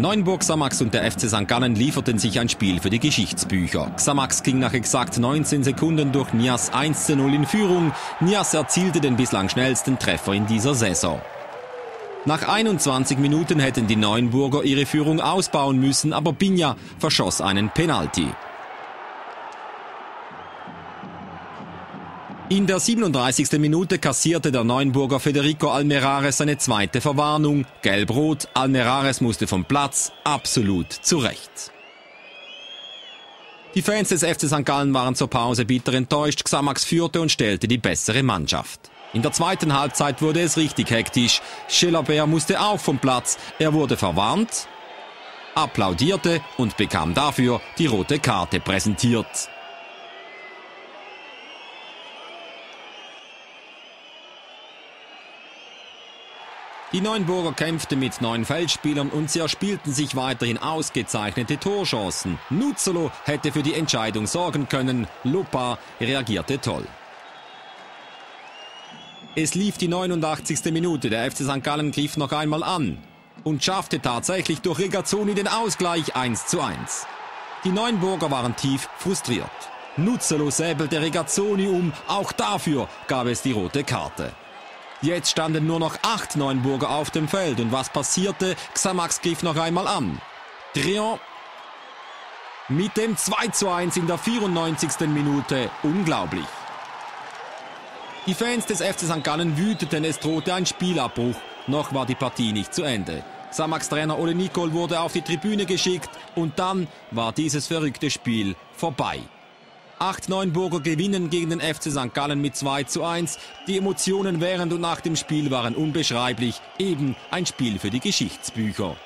Neuenburg Xamax und der FC St. Gallen lieferten sich ein Spiel für die Geschichtsbücher. Xamax ging nach exakt 19 Sekunden durch Niasse 1:0 in Führung. Niasse erzielte den bislang schnellsten Treffer in dieser Saison. Nach 21 Minuten hätten die Neuenburger ihre Führung ausbauen müssen, aber Binya verschoss einen Penalty. In der 37. Minute kassierte der Neuenburger Federico Almerares seine zweite Verwarnung. Gelb-Rot, Almerares musste vom Platz, absolut zu Recht. Die Fans des FC St. Gallen waren zur Pause bitter enttäuscht. Xamax führte und stellte die bessere Mannschaft. In der zweiten Halbzeit wurde es richtig hektisch. Gelabert musste auch vom Platz. Er wurde verwarnt, applaudierte und bekam dafür die rote Karte präsentiert. Die Neuenburger kämpften mit 9 Feldspielern und sie erspielten sich weiterhin ausgezeichnete Torchancen. Nuzzolo hätte für die Entscheidung sorgen können. Lopar reagierte toll. Es lief die 89. Minute, der FC St. Gallen griff noch einmal an und schaffte tatsächlich durch Regazzoni den Ausgleich 1:1. Die Neuenburger waren tief frustriert. Nuzzolo säbelte Regazzoni um, auch dafür gab es die rote Karte. Jetzt standen nur noch 8 Neuenburger auf dem Feld und was passierte? Xamax griff noch einmal an. Tréand mit dem 2:1 in der 94. Minute, unglaublich. Die Fans des FC St. Gallen wüteten, es drohte ein Spielabbruch. Noch war die Partie nicht zu Ende. Xamax-Trainer Ole Nicol wurde auf die Tribüne geschickt und dann war dieses verrückte Spiel vorbei. 8 Neuenburger gewinnen gegen den FC St. Gallen mit 2:1. Die Emotionen während und nach dem Spiel waren unbeschreiblich. Eben ein Spiel für die Geschichtsbücher.